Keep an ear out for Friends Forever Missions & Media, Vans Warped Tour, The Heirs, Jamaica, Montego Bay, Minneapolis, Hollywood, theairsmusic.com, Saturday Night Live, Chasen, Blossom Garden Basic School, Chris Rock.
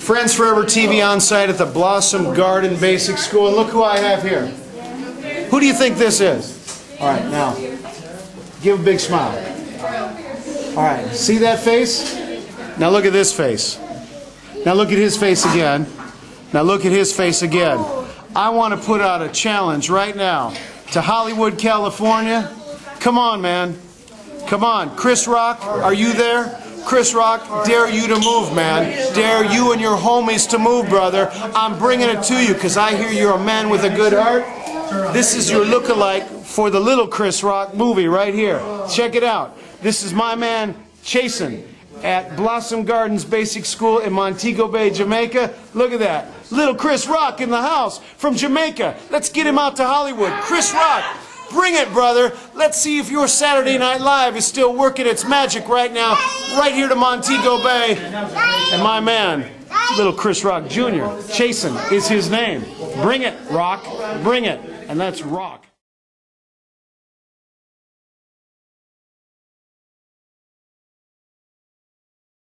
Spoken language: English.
Friends Forever TV on site at the Blossom Garden Basic School. And look who I have here. Who do you think this is? All right, now, give a big smile. All right, see that face? Now look at this face. Now look at his face again. Now look at his face again. I want to put out a challenge right now to Hollywood, California. Come on, man. Come on. Chris Rock, are you there? Chris Rock, dare you to move, man. Dare you and your homies to move, brother. I'm bringing it to you because I hear you're a man with a good heart. This is your lookalike for the little Chris Rock movie right here. Check it out. This is my man, Chasen, at Blossom Gardens Basic School in Montego Bay, Jamaica. Look at that. Little Chris Rock in the house from Jamaica. Let's get him out to Hollywood. Chris Rock, bring it, brother. Let's see if your Saturday Night Live is still working its magic right now, right here to Montego Bay. And my man, little Chris Rock Jr., Chasen is his name. Bring it, Rock. Bring it. And that's Rock.